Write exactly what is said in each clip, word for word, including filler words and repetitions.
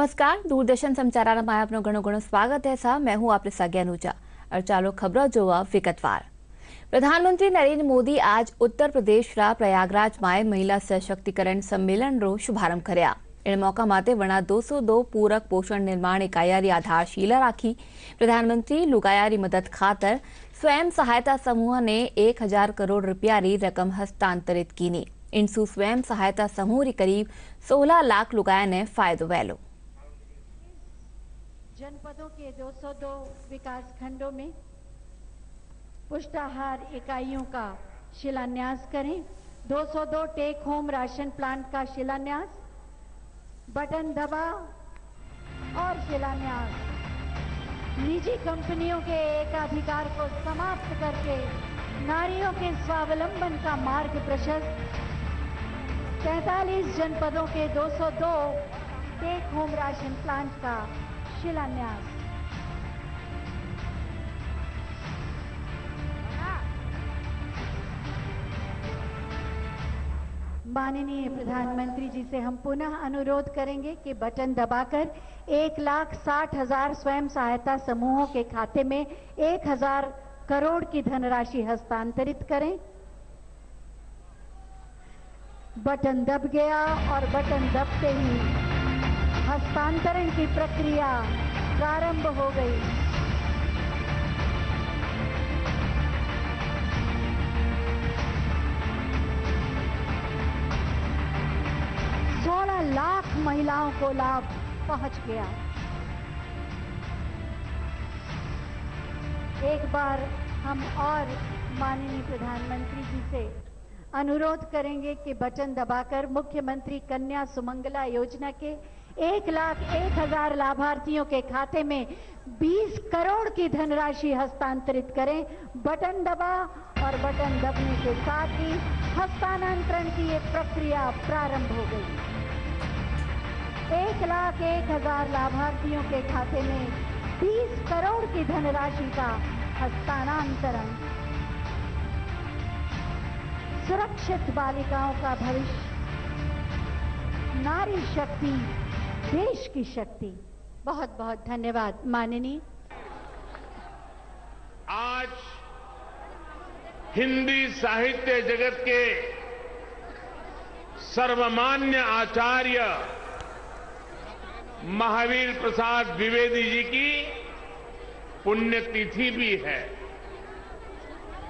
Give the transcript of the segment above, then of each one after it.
નમસ્કાર દૂરદર્શન સમાચારમાં આપનો ઘણો ઘણો સ્વાગત છે સા મેં હું આપની સાથે અનુજા और ચાલો ખબરો જોવા વિગતવાર। प्रधानमंत्री नरेंद्र मोदी आज उत्तर प्रदेश रा प्रयागराज में महिला सशक्तिकरण सम्मेलन रो शुभारंभ कर्या। इन मौका माते वणा दो सौ दो पूरक पोषण निर्माण इकायारी आधारशिला राखी। प्रधानमंत्री लुगायारी मदद खातर स्वयं सहायता समूह ने एक हजार करोड़ रूपया री रकम हस्तांतरित की। इनसू स्वयं सहायता समूह री करीब सोलह लाख लुगाया ने फायदो वैलो। जनपदों के दो सौ दो विकास खंडों में पुष्टाहार इकाइयों का शिलान्यास करें। दो सौ दो टेक होम राशन प्लांट का शिलान्यास, बटन दबा और शिलान्यास, निजी कंपनियों के एकाधिकार को समाप्त करके नारियों के स्वावलंबन का मार्ग प्रशस्त, तैंतालीस जनपदों के दो सौ दो टेक होम राशन प्लांट का शिलान्यास। माननीय प्रधानमंत्री जी से हम पुनः अनुरोध करेंगे कि बटन दबाकर एक लाख साठ हजार स्वयं सहायता समूहों के खाते में एक हजार करोड़ की धनराशि हस्तांतरित करें। बटन दब गया और बटन दबते ही हस्तांतरण की प्रक्रिया प्रारंभ हो गई। लाख महिलाओं को लाभ पहुंच गया। एक बार हम और माननीय प्रधानमंत्री जी से अनुरोध करेंगे कि बटन दबाकर मुख्यमंत्री कन्या सुमंगला योजना के एक लाख एक हजार लाभार्थियों के खाते में बीस करोड़ की धनराशि हस्तांतरित करें। बटन दबा और बटन दबने के साथ ही हस्तांतरण की एक प्रक्रिया प्रारंभ हो गई। एक लाख एक हजार लाभार्थियों के खाते में बीस करोड़ की धनराशि का हस्तांतरण। सुरक्षित बालिकाओं का भविष्य, नारी शक्ति देश की शक्ति। बहुत बहुत धन्यवाद माननीय। आज हिंदी साहित्य जगत के सर्वमान्य आचार्य महावीर प्रसाद द्विवेदी जी की पुण्यतिथि भी है।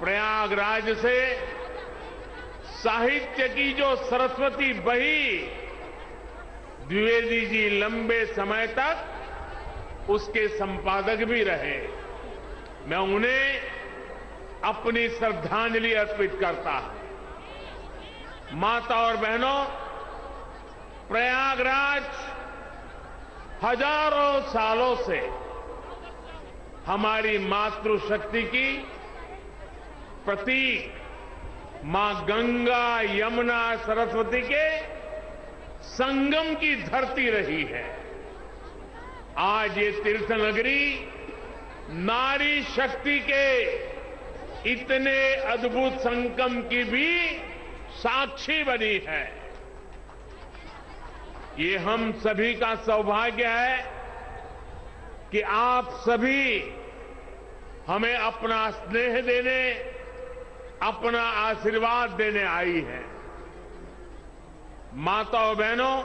प्रयागराज से साहित्य की जो सरस्वती बही, द्विवेदी जी लंबे समय तक उसके संपादक भी रहे। मैं उन्हें अपनी श्रद्धांजलि अर्पित करता हूं। माता और बहनों, प्रयागराज हजारों सालों से हमारी मातृशक्ति की प्रतीक मां गंगा यमुना सरस्वती के संगम की धरती रही है। आज ये तीर्थ नगरी नारी शक्ति के इतने अद्भुत संगम की भी साक्षी बनी है। ये हम सभी का सौभाग्य है कि आप सभी हमें अपना स्नेह देने, अपना आशीर्वाद देने आई हैं। माताओं बहनों,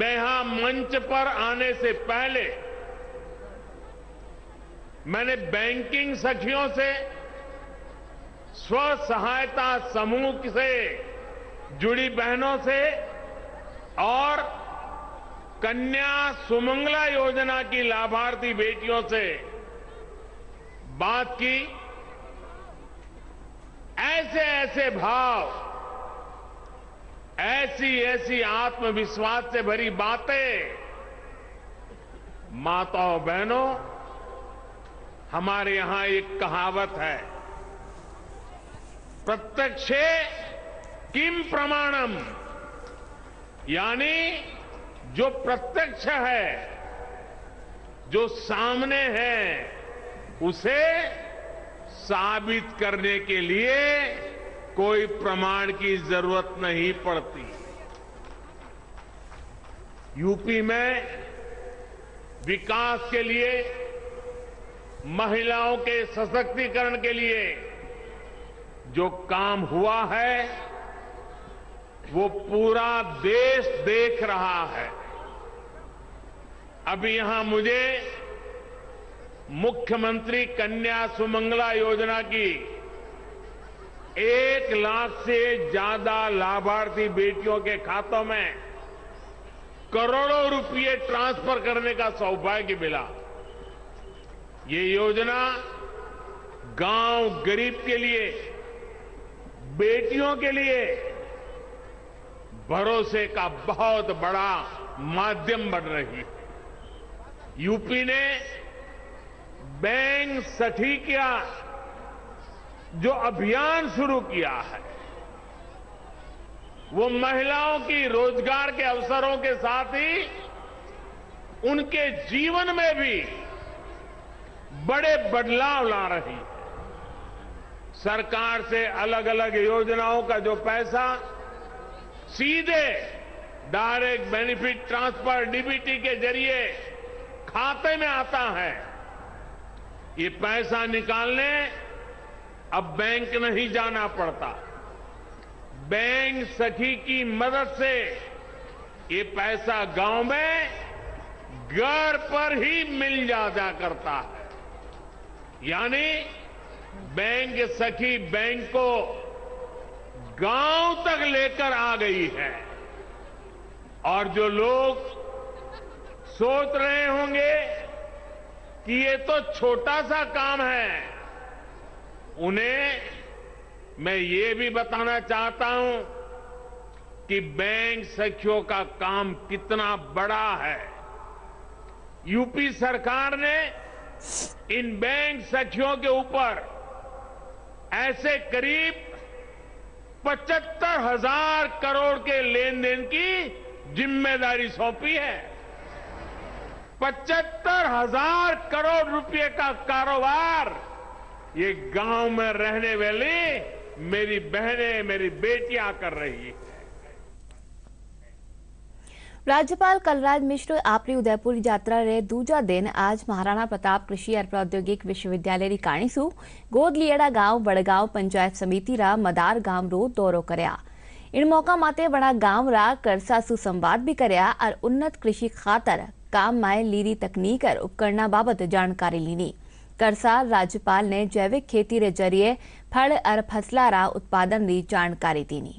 मैं यहां मंच पर आने से पहले मैंने बैंकिंग सखियों से, स्व सहायता समूह से जुड़ी बहनों से और कन्या सुमंगला योजना की लाभार्थी बेटियों से बात की। ऐसे ऐसे भाव, ऐसी ऐसी आत्मविश्वास से भरी बातें माताओं बहनों, हमारे यहां एक कहावत है, प्रत्यक्षे किम प्रमाणम, यानी जो प्रत्यक्ष है, जो सामने है, उसे साबित करने के लिए कोई प्रमाण की जरूरत नहीं पड़ती। यूपी में विकास के लिए, महिलाओं के सशक्तिकरण के लिए जो काम हुआ है वो पूरा देश देख रहा है। अभी यहां मुझे मुख्यमंत्री कन्या सुमंगला योजना की एक लाख से ज्यादा लाभार्थी बेटियों के खातों में करोड़ों रुपये ट्रांसफर करने का सौभाग्य मिला। ये योजना गांव गरीब के लिए, बेटियों के लिए भरोसे का बहुत बड़ा माध्यम बन रही है। यूपी ने बैंक सखी किया जो अभियान शुरू किया है, वो महिलाओं की रोजगार के अवसरों के साथ ही उनके जीवन में भी बड़े बदलाव ला रही है। सरकार से अलग अलग योजनाओं का जो पैसा सीधे डायरेक्ट बेनिफिट ट्रांसफर डीबीटी के जरिए खाते में आता है, ये पैसा निकालने अब बैंक नहीं जाना पड़ता। बैंक सखी की मदद से ये पैसा गांव में घर पर ही मिल जाया करता है। यानी बैंक सखी बैंक को गांव तक लेकर आ गई है। और जो लोग सोच रहे होंगे कि ये तो छोटा सा काम है, उन्हें मैं ये भी बताना चाहता हूं कि बैंक सखियों का काम कितना बड़ा है। यूपी सरकार ने इन बैंक सखियों के ऊपर ऐसे करीब पचहत्तर हजार करोड़ के लेन देन की जिम्मेदारी सौंपी है। पचहत्तर हजार करोड़ रुपए का कारोबार ये गांव में रहने वाली मेरी बहनें, मेरी बेटियां कर रही है। राज्यपाल कलराज मिश्र आपली उदयपुर यात्रा रे दूजा दिन आज महाराणा प्रताप कृषि और प्रौद्योगिकी विश्वविद्यालय री काणीसू गोदलियड़ा गांव बड़गांव पंचायत समिति रा मदार गांव रो दौरो करया। इन मौका माते बड़ा गांव रा करसासू संवाद भी करया और उन्नत कृषि खातर काम में लीरी तकनीक और उपकरण बाबत जानकारी लीनी। करसा राज्यपाल ने जैविक खेती रे जरिए फल और फसला रा उत्पादन री जानकारी दीनी।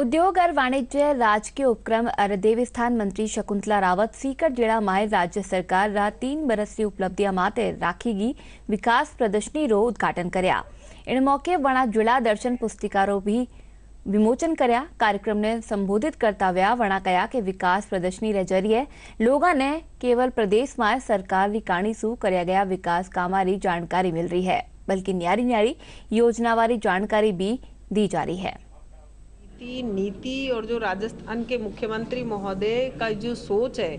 उद्योग और वाणिज्य राजकीय उपक्रम और देवस्थान मंत्री शकुंतला रावत सीकर जिला में राज्य सरकार रा तीन बरस की उपलब्धियां माते राखी गई विकास प्रदर्शनी रो उद्घाटन करया। इन मौके वणा जिला दर्शन पुस्तिका रो भी विमोचन करया। कार्यक्रम ने संबोधित करता हुआ वणा कया कि विकास प्रदर्शनी रे जरिए लोगों ने केवल प्रदेश में सरकार री काणीसू करया गया विकास कामा री जानकारी मिल रही है, बल्कि न्यारी न्यारी योजनावारी जानकारी भी दी जा रही है। नीति और जो राजस्थान के मुख्यमंत्री महोदय का जो सोच है,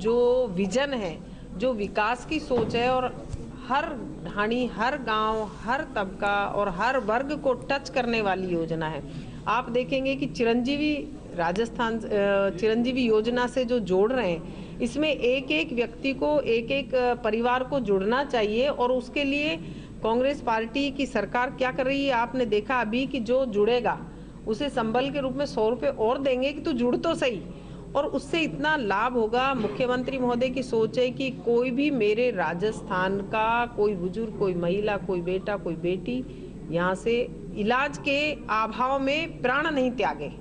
जो विजन है, जो विकास की सोच है और हर ढाणी, हर गांव, हर तबका और हर वर्ग को टच करने वाली योजना है। आप देखेंगे कि चिरंजीवी राजस्थान चिरंजीवी योजना से जो जोड़ रहे हैं, इसमें एक एक व्यक्ति को, एक एक परिवार को जोड़ना चाहिए और उसके लिए कांग्रेस पार्टी की सरकार क्या कर रही है। आपने देखा अभी कि जो जुड़ेगा उसे संबल के रूप में सौ रुपये और देंगे कि तू जुड़ तो सही, और उससे इतना लाभ होगा। मुख्यमंत्री महोदय की सोच है कि कोई भी मेरे राजस्थान का कोई बुजुर्ग, कोई महिला, कोई बेटा, कोई बेटी यहाँ से इलाज के अभाव में प्राण नहीं त्यागे।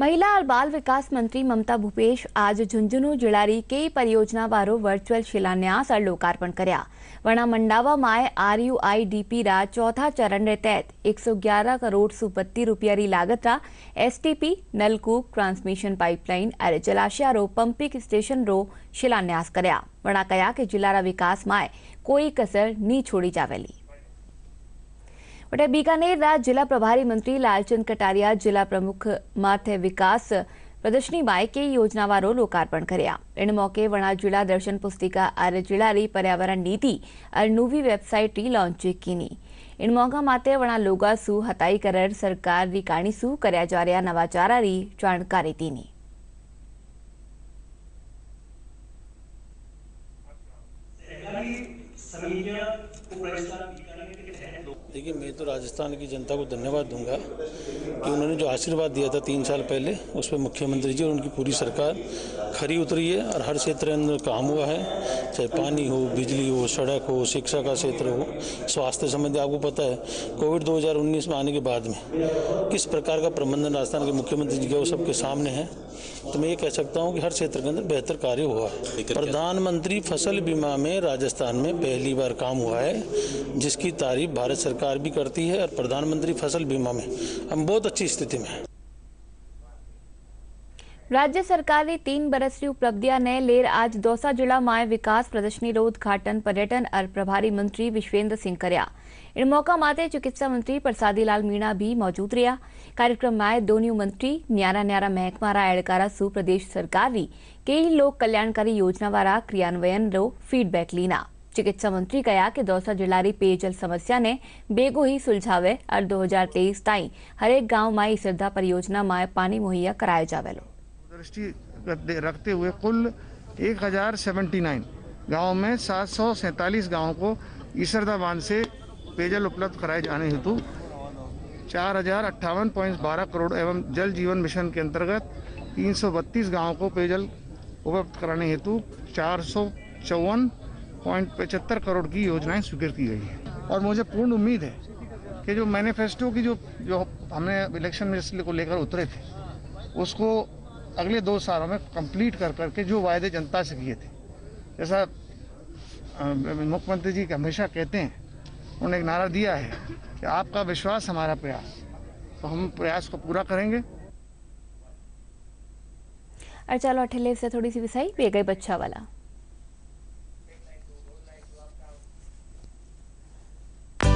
महिला और बाल विकास मंत्री ममता भूपेश आज झुंझुनू जिलारी कई परियोजना बारो वर्चुअल शिलान्यास और लोकार्पण करया। वणा मंडावा माए R U I D P रा चौथा चरण रे तहत एक सौ ग्यारह करोड़ सौ बत्तीस रुपया री लागत रा एस टी पी, नलकूप, ट्रांसमिशन पाइपलाइन और जलाशय रो पंपिंग स्टेशन रो शिलान्यास करया। वणा कया कि जिला रा विकास माए कोई कसर नहीं छोड़ी जावेली। वहीं बीकानेर राज्य जिला प्रभारी मंत्री लालचंद कटारिया जिला प्रमुख माथे विकास प्रदर्शनी में कई योजनाओं लोकार्पण कर्या। एण मौके वणाजिला दर्शन पुस्तिका अरे जिलारी पर्यावरण नीति अरे नवी वेबसाइट लॉन्च की। एण मौका माते वणा लोगा सु हताई करर सरकार री काणी सु कर्या जा रहा नवाचारा री जानकारी दीनी। देखिए, मैं तो राजस्थान की जनता को धन्यवाद दूंगा कि उन्होंने जो आशीर्वाद दिया था तीन साल पहले, उस पर मुख्यमंत्री जी और उनकी पूरी सरकार खरी उतरी है और हर क्षेत्र में काम हुआ है, चाहे पानी हो, बिजली हो, सड़क हो, शिक्षा का क्षेत्र हो, स्वास्थ्य संबंधी। आपको पता है कोविड दो हज़ार उन्नीस में आने के बाद में किस प्रकार का प्रबंधन राजस्थान के मुख्यमंत्री जी का वो सबके सामने है, तो मैं ये कह सकता हूँ कि हर क्षेत्र के अंदर बेहतर कार्य हुआ है। प्रधानमंत्री फसल बीमा में राजस्थान में पहली बार काम हुआ है, जिसकी तारीफ भारत सरकार भी करती है और प्रधानमंत्री फसल बीमा में हम बहुत अच्छी स्थिति में हैं। राज्य सरकार ने तीन बरस की उपलब्धियां ने लेर आज दौसा जिला में विकास प्रदर्शनी उद्घाटन पर्यटन और प्रभारी मंत्री विश्वेंद्र सिंह कर्या। इन मौका माते चिकित्सा मंत्री प्रसादी लाल मीणा भी मौजूद रहा। कार्यक्रम में दोनों मंत्री न्यारा न्यारा महकमा रा एड़कारा सु प्रदेश सरकार री कई लोक कल्याणकारी योजना वारा क्रियान्वयन रो फीडबैक लीना। चिकित्सा मंत्री कहा कि दौसा जिला री पेयजल समस्या ने बेगो ही सुलझावे और दो हजार तेईस ताई हरेक गाँव में इसर्धा परियोजना में पानी मुहैया कराया जावेलो। दृष्टि रखते हुए कुल एक हजार सेवेंटी नाइन गाँव में सात सौ सैंतालीस गाँव को इसर्धा बांध से पेयजल उपलब्ध कराए जाने हेतु चार हजार अट्ठावन पॉइंट बारह करोड़ एवं जल जीवन मिशन के अंतर्गत तीन सौ बत्तीस गाँव को पेयजल उपलब्ध कराने हेतु चार सौ चौवन पॉइंट पचहत्तर करोड़ की योजनाएं स्वीकृत की गई है। और मुझे पूर्ण उम्मीद है कि जो मैनिफेस्टो की जो जो हमने इलेक्शन में इसको लेकर उतरे थे, उसको अगले दो सालों में कंप्लीट कर करके जो वायदे जनता से किए थे, जैसा मुख्यमंत्री जी हमेशा कहते हैं, उन्होंने एक नारा दिया है कि आपका विश्वास हमारा प्रयास, तो हम प्रयास को पूरा करेंगे। और चलो अठेले से थोड़ी सी विसाई पे गई बच्चा वाला।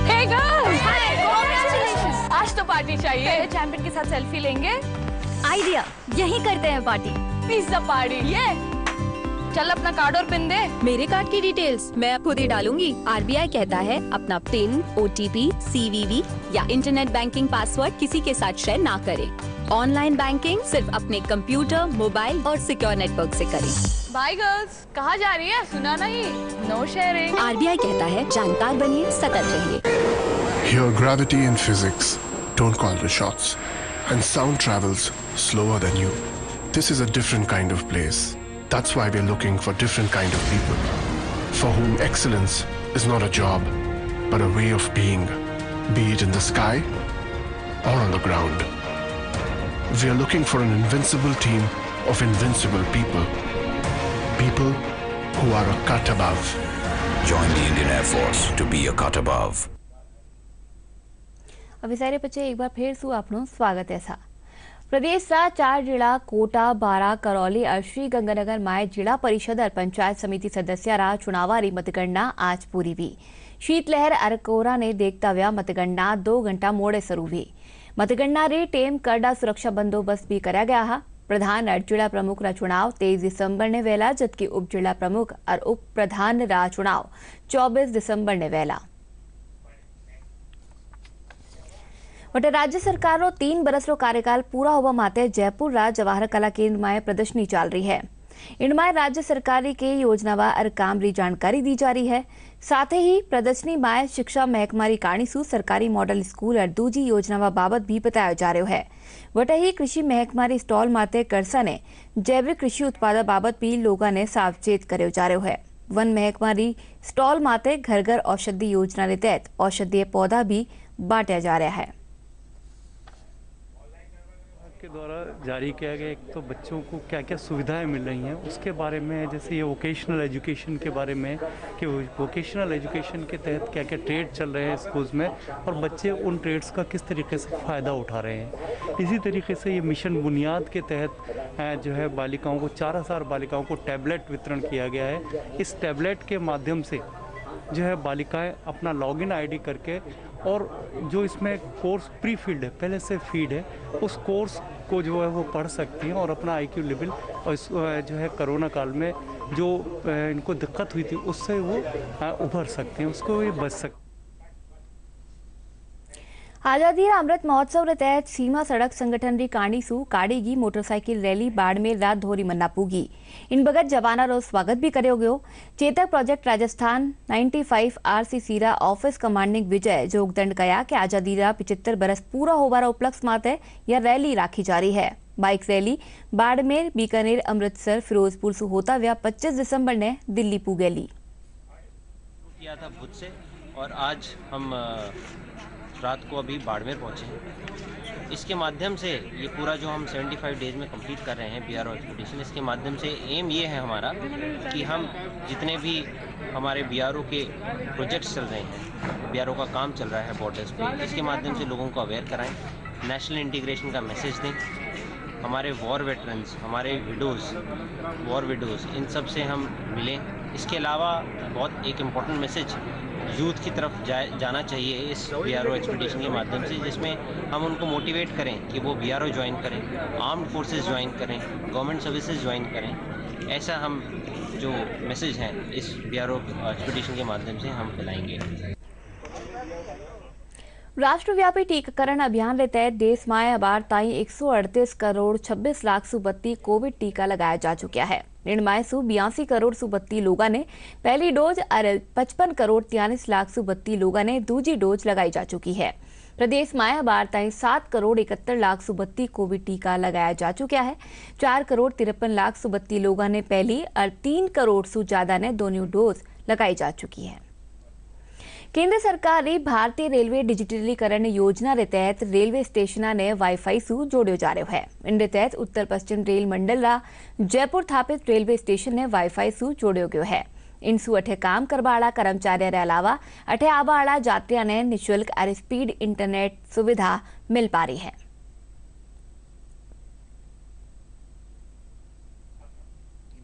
Hey girls! Hi! Congratulations! आज तो पार्टी चाहिए। चैंपियन के साथ सेल्फी लेंगे। आइडिया, यही करते हैं पार्टी। Pizza party. ये चल अपना कार्ड और पिन दे। मेरे कार्ड की डिटेल्स मैं खुद ही डालूंगी। आरबीआई कहता है अपना पिन, ओटीपी, सीवीवी या इंटरनेट बैंकिंग पासवर्ड किसी के साथ शेयर ना करें। ऑनलाइन बैंकिंग सिर्फ अपने कंप्यूटर, मोबाइल और सिक्योर नेटवर्क से करें। बाय गर्ल्स, कहाँ जा रही है? सुना नहीं, नो शेयरिंग। आरबीआई कहता है जानकार बनिए, सतर्क रहिए। Here gravity and physics don't call the shots, and sound travels slower than you. This is a different kind of place. That's why we're looking for different kind of people, for whom excellence is not a job, but a way of being, be it in the sky or on the ground. We are looking for an invincible team of invincible people, people who are a cut above. Join the Indian Air Force to be a cut above. अभिसारे पचे एक बार फिर सु आपनो स्वागत है सा। प्रदेश सा चार जिला कोटा, बारा, करौली और श्रीगंगानगर में जिला परिषद और पंचायत समिति सदस्य रा चुनावारी मतगणना आज पूरी हुई। शीतलहर और कोहरा ने देखता हुआ मतगणना दो घंटा मोड़े शुरू हुई। मतगणना रे टेम करड़ा सुरक्षा बंदोबस्त भी कराया गया है। प्रधान और जिला प्रमुख रा चुनाव तेईस दिसंबर ने वहला, जबकि उप जिला प्रमुख और उप प्रधान रा चुनाव चौबीस दिसंबर ने वहला। वटे राज्य सरकार रो तीन बरस रो कार्यकाल पूरा होवा माते जयपुर रा जवाहर कला केंद्र में प्रदर्शनी चाल रही है। इनमें राज्य सरकार के योजनावा और काम री जानकारी दी जा रही है। साथ ही प्रदर्शनी में शिक्षा महकमा री काणीसू सरकारी मॉडल स्कूल और दूजी योजनावा बाबत भी बताया जा रहा है। वटे ही कृषि महकमा री स्टॉल माते करसा ने जैविक कृषि उत्पादन बाबत भी लोगों ने सावचेत करो जा रहा है। वन महकमा री स्टॉल माते घर घर औषधि योजना के तहत औषधीय पौधा भी बांटा जा रहा है। के द्वारा जारी किया गया, एक तो बच्चों को क्या क्या सुविधाएं मिल रही हैं उसके बारे में, जैसे ये वोकेशनल एजुकेशन के बारे में कि वोकेशनल एजुकेशन के तहत क्या क्या ट्रेड चल रहे हैं स्कूल्स में और बच्चे उन ट्रेड्स का किस तरीके से फ़ायदा उठा रहे हैं। इसी तरीके से ये मिशन बुनियाद के तहत जो है बालिकाओं को चार हज़ार बालिकाओं को टैबलेट वितरण किया गया है। इस टैबलेट के माध्यम से जो है बालिकाएं अपना लॉगिन आईडी करके और जो इसमें कोर्स प्री फील्ड है, पहले से फीड है, उस कोर्स को जो है वो पढ़ सकती हैं और अपना आईक्यू लेवल और जो है कोरोना काल में जो इनको दिक्कत हुई थी उससे वो उभर सकते हैं, उसको ये बच सकते हैं। आजादी का अमृत महोत्सव ने तहत सीमा सड़क संगठन री काणीसू काड़ेगी मोटरसाइकिल रैली बाड़मेर रात धोरी मन्ना पूगी। इन बगत जवाना रो स्वागत भी करो गयो। चेतक प्रोजेक्ट राजस्थान पचानवे आरसीसी रा ऑफिस कमांडिंग विजय जोगदंड कया कि आजादी रा पिचहत्तर बरस पूरा होवारा उपलक्ष्य माते यह रैली राखी जा रही है। बाइक रैली बाड़मेर, बीकानेर, अमृतसर, फिरोजपुर सू होता व्या पच्चीस दिसंबर ने दिल्ली पूगेली। और आज हम रात को अभी बाड़मेर पहुँचे। इसके माध्यम से ये पूरा जो हम पचहत्तर डेज में कंप्लीट कर रहे हैं बी आर ओ एक्सपीडिशन, इसके माध्यम से एम ये है हमारा कि हम जितने भी हमारे बी आर ओ के प्रोजेक्ट्स चल रहे हैं, बी आर ओ का काम चल रहा है बॉर्डर्स पे, इसके माध्यम से लोगों को अवेयर कराएं, नेशनल इंटीग्रेशन का मैसेज दें। हमारे वॉर वेटरन्स, हमारे विडोज़, वॉर विडोज़, इन सब से हम मिलें। इसके अलावा बहुत एक इम्पॉर्टेंट मैसेज यूथ की तरफ जा, जाना चाहिए इस बी आर ओ एक्सपीडिशन के माध्यम से, जिसमें हम उनको मोटिवेट करें कि वो बी आर ओ ज्वाइन करें, आर्म्ड फोर्सेस ज्वाइन करें, गवर्नमेंट सर्विसेज ज्वाइन करें। ऐसा हम जो मैसेज है इस बी आर ओ एक्सपीडिशन के माध्यम से हम फैलाएंगे। राष्ट्रव्यापी टीकाकरण अभियान के तहत देश में अबार ताई एक सौ अड़तीस करोड़ छब्बीस लाख सू बत्ती कोविड टीका लगाया जा चुका है। निर्माय सू बयासी करोड़ सू बत्ती लोगों ने पहली डोज और पचपन करोड़ तियालीस लाख सू बत्ती लोगों ने दूसरी डोज लगाई जा चुकी है। प्रदेश में अबार ताई सात करोड़ इकहत्तर लाख सू बत्ती कोविड टीका लगाया जा चुका है। चार करोड़ तिरपन लाख सू बत्ती लोगों ने पहली और तीन करोड़ सू ज्यादा ने दोनों डोज लगाई जा चुकी है। केंद्र सरकार ने भारतीय रेलवे डिजिटलीकरण योजना के तहत रेलवे स्टेशनों ने वाईफाई सू जोड़ो जा रहा है। इनके तहत उत्तर पश्चिम रेल मंडल रा जयपुर स्थापित रेलवे स्टेशन ने वाईफाई सू जोड़ो गयो है। इन सू अठे काम करवाड़ा कर्मचारियों के अलावा अठे आवाड़ा यात्रियों ने निःशुल्क और स्पीड इंटरनेट सुविधा मिल पा रही है।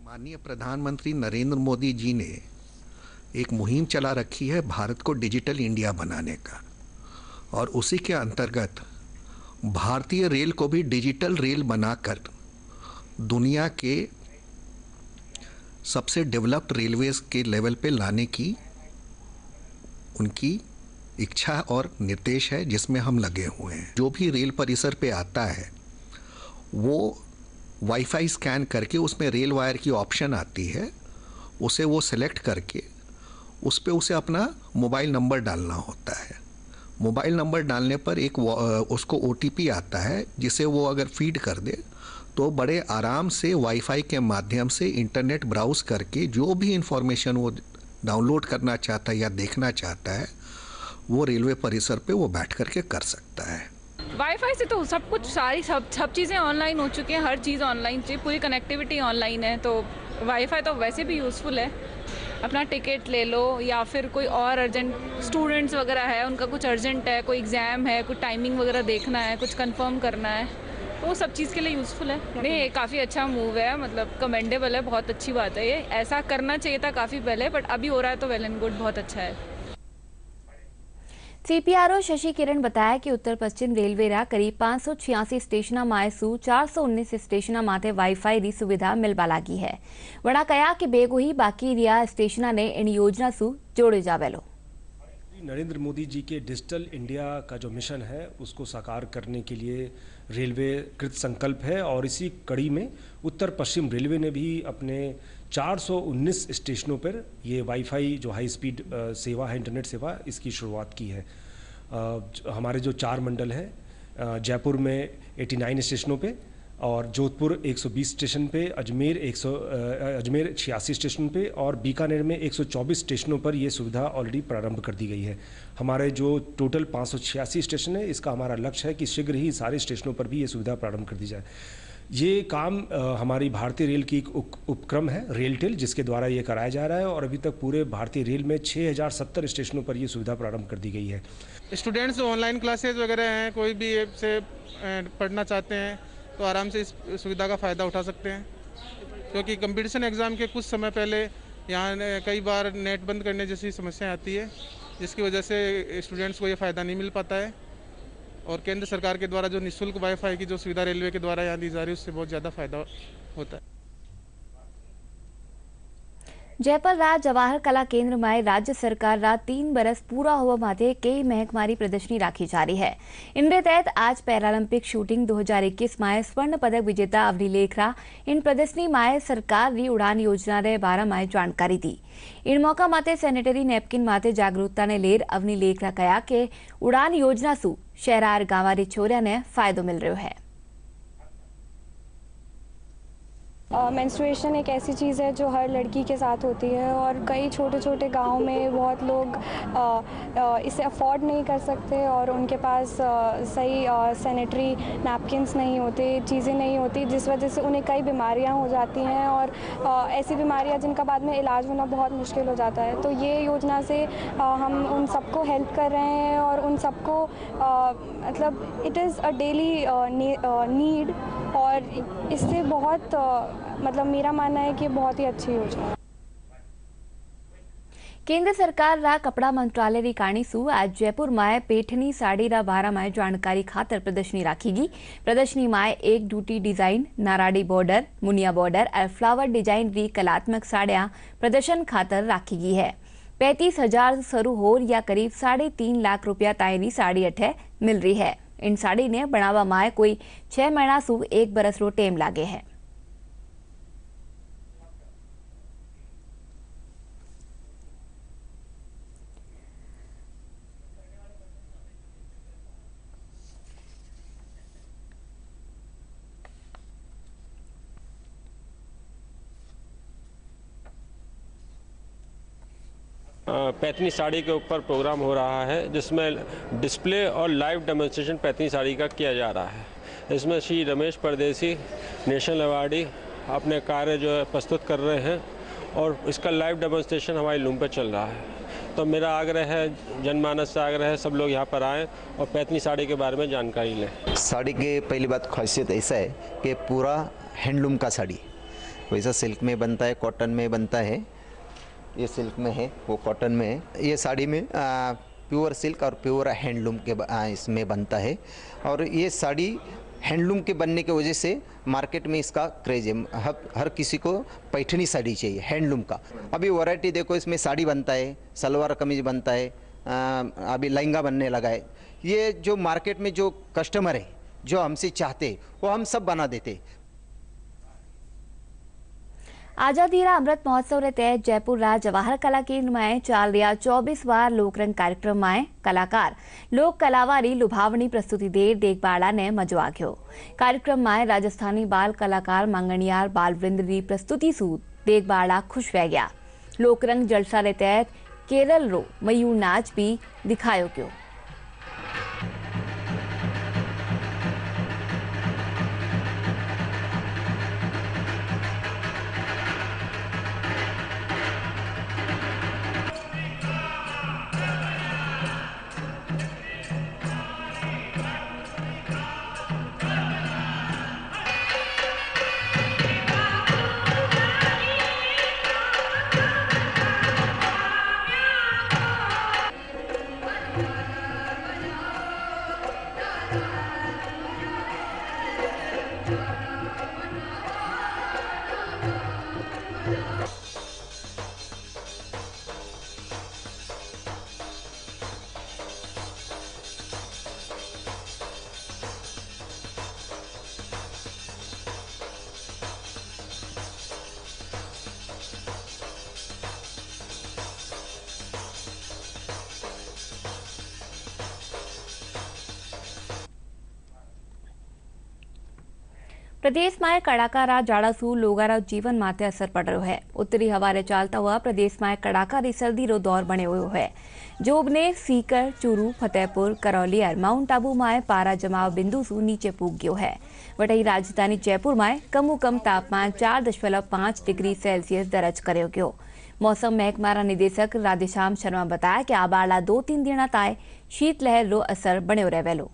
माननीय प्रधानमंत्री नरेंद्र मोदी जी ने एक मुहिम चला रखी है भारत को डिजिटल इंडिया बनाने का, और उसी के अंतर्गत भारतीय रेल को भी डिजिटल रेल बनाकर दुनिया के सबसे डेवलप्ड रेलवेज़ के लेवल पे लाने की उनकी इच्छा और निर्देश है, जिसमें हम लगे हुए हैं। जो भी रेल परिसर पे आता है वो वाईफाई स्कैन करके उसमें रेल वायर की ऑप्शन आती है, उसे वो सिलेक्ट करके उस पे उसे अपना मोबाइल नंबर डालना होता है। मोबाइल नंबर डालने पर एक उसको ओटीपी आता है, जिसे वो अगर फीड कर दे तो बड़े आराम से वाईफाई के माध्यम से इंटरनेट ब्राउज़ करके जो भी इंफॉर्मेशन वो डाउनलोड करना चाहता है या देखना चाहता है वो रेलवे परिसर पे वो बैठ करके कर सकता है। वाईफाई से तो सब कुछ सारी सब सब चीज़ें ऑनलाइन हो चुकी हैं, हर चीज़ ऑनलाइन, पूरी कनेक्टिविटी ऑनलाइन है, तो वाईफाई तो वैसे भी यूज़फुल है। अपना टिकट ले लो या फिर कोई और अर्जेंट स्टूडेंट्स वगैरह है, उनका कुछ अर्जेंट है, कोई एग्ज़ाम है, कुछ टाइमिंग वगैरह देखना है, कुछ कंफर्म करना है, तो वो सब चीज़ के लिए यूज़फुल है। नहीं, काफ़ी अच्छा मूव है, मतलब कमेंडेबल है, बहुत अच्छी बात है ये, ऐसा करना चाहिए था काफ़ी पहले, बट अभी हो रहा है तो वेल एंड गुड, बहुत अच्छा है। सीपीआरओ शशि किरण बताया कि उत्तर पश्चिम रेलवे रा करीब पाँच सौ छियासी स्टेशन में सू चार सौ उन्नीस स्टेशन माते वाईफाई री सुविधा मिलवा लगी है। वड़ा कया कि बेगो ही बाकी रिया स्टेशन ने इन योजना सू जोड़े जावेलो। नरेंद्र मोदी जी के डिजिटल इंडिया का जो मिशन है उसको साकार करने के लिए रेलवे कृत संकल्प है, और इसी कड़ी में उत्तर पश्चिम रेलवे ने भी अपने चार सौ उन्नीस स्टेशनों पर ये वाईफाई जो हाई स्पीड सेवा है, इंटरनेट सेवा, इसकी शुरुआत की है। हमारे जो चार मंडल हैं, जयपुर में नवासी स्टेशनों पे, और जोधपुर एक सौ बीस स्टेशन पे, अजमेर एक सौ अजमेर छियासी स्टेशन पे और बीकानेर में एक सौ चौबीस स्टेशनों पर ये सुविधा ऑलरेडी प्रारंभ कर दी गई है। हमारे जो टोटल पाँच सौ छियासी स्टेशन है, इसका हमारा लक्ष्य है कि शीघ्र ही सारे स्टेशनों पर भी ये सुविधा प्रारंभ कर दी जाए। ये काम हमारी भारतीय रेल की एक उपक्रम है रेलटेल, जिसके द्वारा ये कराया जा रहा है, और अभी तक पूरे भारतीय रेल में छः हज़ार सत्तर स्टेशनों पर ये सुविधा प्रारंभ कर दी गई है। स्टूडेंट्स ऑनलाइन क्लासेज वगैरह हैं, कोई भी ऐप से पढ़ना चाहते हैं तो आराम से इस सुविधा का फ़ायदा उठा सकते हैं, क्योंकि कंपटीशन एग्ज़ाम के कुछ समय पहले यहाँ कई बार नेट बंद करने जैसी समस्याएं आती है, जिसकी वजह से स्टूडेंट्स को ये फ़ायदा नहीं मिल पाता है। और केंद्र सरकार के द्वारा जो निःशुल्क वाईफाई की जो सुविधा रेलवे के द्वारा यहाँ दी जा रही है उससे बहुत ज़्यादा फायदा होता है। जयपाल राज जवाहर कला केंद्र में राज्य सरकार रा तीन बरस पूरा होवा माटे कई महकमारी प्रदर्शनी राखी जा रही है। इनके तहत आज पैरालंपिक शूटिंग दो हज़ार इक्कीस में स्वर्ण पदक विजेता अवनी लेखरा इन प्रदर्शनी में सरकार री उड़ान योजना रे बारे में जानकारी दी। इन मौका माटे सैनिटरी नेपकिन माटे जागरूकता ने लेर अवनी लेखरा कहा कि उड़ान योजना शू शहरार गांवारी छोरिया ने फायदो मिल रह्यो है। मेंस्ट्रुएशन uh, एक ऐसी चीज़ है जो हर लड़की के साथ होती है और कई छोटे छोटे गांव में बहुत लोग uh, uh, इसे अफोर्ड नहीं कर सकते और उनके पास uh, सही सैनिटरी uh, नैपकिन्स नहीं होते, चीज़ें नहीं होती, जिस वजह से उन्हें कई बीमारियां हो जाती हैं और uh, ऐसी बीमारियां जिनका बाद में इलाज होना बहुत मुश्किल हो जाता है। तो ये योजना से uh, हम उन सबको हेल्प कर रहे हैं और उन सबको uh, मतलब it is a daily need और इससे बहुत uh, मतलब मेरा मानना है कि बहुत ही अच्छी योजना है। केंद्र सरकार रा कपड़ा मंत्रालय री काणीसू आज जयपुर में पैठनी साड़ी रा बारा में जानकारी खातर प्रदर्शनी राखीगी। प्रदर्शनी में एक डूटी डिजाइन, नाराडी बॉर्डर, मुनिया बॉर्डर और फ्लावर डिजाइन री कलात्मक साड़ियां प्रदर्शन खातर राखीगी है। पैंतीस हजार शुरू होर या करीब साढ़े तीन लाख रुपया तायरी साड़ी अठे मिल रही है। इन साड़ी ने बनावा में कोई छह महीना सू एक बरस रो टेम लागे है। पैठनी साड़ी के ऊपर प्रोग्राम हो रहा है जिसमें डिस्प्ले और लाइव डेमोंस्ट्रेशन पैठनी साड़ी का किया जा रहा है। इसमें श्री रमेश परदेसी नेशनल अवार्डी अपने कार्य जो है प्रस्तुत कर रहे हैं और इसका लाइव डेमोंस्ट्रेशन हमारी लूम पर चल रहा है। तो मेरा आग्रह है, जनमानस से आग्रह है, सब लोग यहाँ पर आएँ और पैठनी साड़ी के बारे में जानकारी लें। साड़ी की पहली बात खासियत ऐसा है कि पूरा हैंडलूम का साड़ी वैसा सिल्क में बनता है, कॉटन में बनता है, ये सिल्क में है, वो कॉटन में है। ये साड़ी में आ, प्योर सिल्क और प्योर हैंडलूम के आ, इसमें बनता है और ये साड़ी हैंडलूम के बनने की वजह से मार्केट में इसका क्रेज है। हर, हर किसी को पैठनी साड़ी चाहिए हैंडलूम का। अभी वैरायटी देखो, इसमें साड़ी बनता है, सलवार कमीज बनता है, आ, अभी लहंगा बनने लगा है। ये जो मार्केट में जो कस्टमर है जो हमसे चाहते वो हम सब बना देते। आजादी का अमृत महोत्सव के तहत जयपुर रा जवाहर कला केंद्र में चाल रहा चौबीस वार लोकरंग कार्यक्रम में कलाकार लोक कलावारी लुभावनी प्रस्तुति देर देखबाड़ा ने मजो आख्यो। कार्यक्रम में राजस्थानी बाल कलाकार मांगणियार बालवृंद की प्रस्तुति सू देखबाड़ा खुश रह गया। लोकरंग जलसा के तहत केरल रो मयूर नाच भी दिखायो गयो। प्रदेश में कड़ाका रा जाड़ासू लोगारा जीवन माते असर पड़ रो है। उत्तरी हवा रे चालता हुआ प्रदेश में कड़ाका री सर्दी रो दौर बने हुए है। जोबने सीकर, चूरू, फतेहपुर, करौली और माउंट आबू में पारा जमाव बिंदु सू नीचे पूग गयो है। वही राजधानी जयपुर में कमो कम तापमान चार दशमलव पांच डिग्री सेल्सियस दर्ज करो गयो। मौसम महकमा रा निदेशक राधेश्याम शर्मा बताया कि आबाला दो तीन दिन ताय शीतलहर रो असर बनो रहेलो।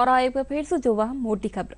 और एक बार फिर से जोवा मोटी खबर।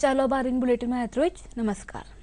चलो बार इन बुलेटिन में नमस्कार।